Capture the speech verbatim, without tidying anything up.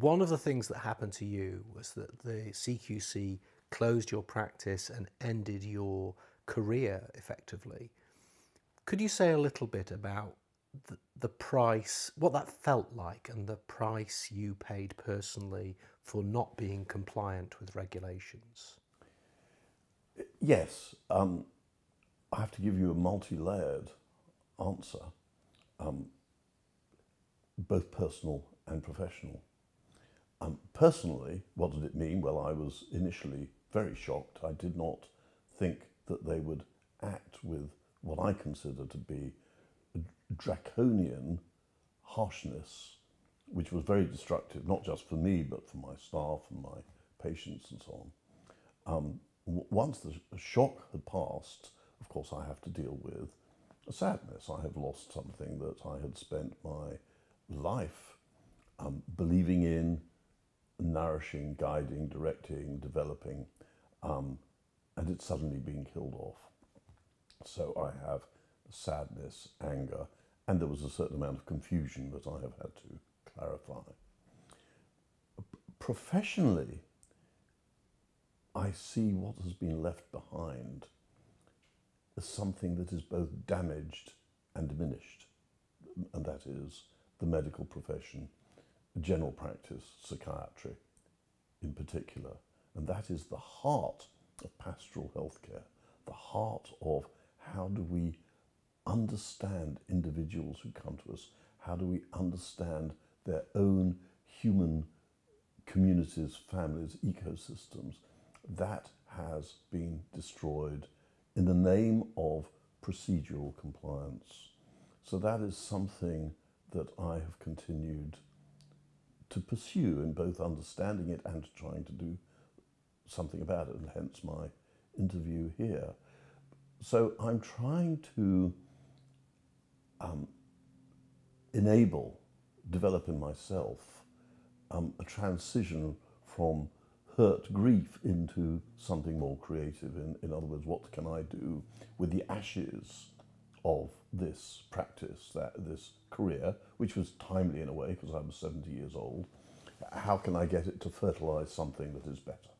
one of the things that happened to you was that the C Q C closed your practice and ended your career effectively. Could you say a little bit about the, the price, what that felt like, and the price you paid personally for not being compliant with regulations? Yes, um, I have to give you a multi-layered answer, um, both personal and professional. Um, personally, what did it mean? Well, I was initially very shocked. I did not think that they would act with what I consider to be draconian harshness, which was very destructive, not just for me, but for my staff and my patients and so on. Um, once the shock had passed, of course, I have to deal with a sadness. I have lost something that I had spent my life um, believing in, nourishing, guiding, directing, developing, um, and it's suddenly being killed off. So I have sadness, anger, and there was a certain amount of confusion that I have had to clarify. Professionally, I see what has been left behind as something that is both damaged and diminished, and that is the medical profession, general practice, psychiatry in particular, and that is the heart of pastoral healthcare, the heart of how do we understand individuals who come to us, how do we understand their own human communities, families, ecosystems. That has been destroyed in the name of procedural compliance. So that is something that I have continued to pursue in both understanding it and trying to do something about it, and hence my interview here. So I'm trying to um, enable, develop in myself um, a transition from hurt, grief, into something more creative. In, in other words, what can I do with the ashes of this practice, that this career, which was timely in a way because I was seventy years old? How can I get it to fertilize something that is better?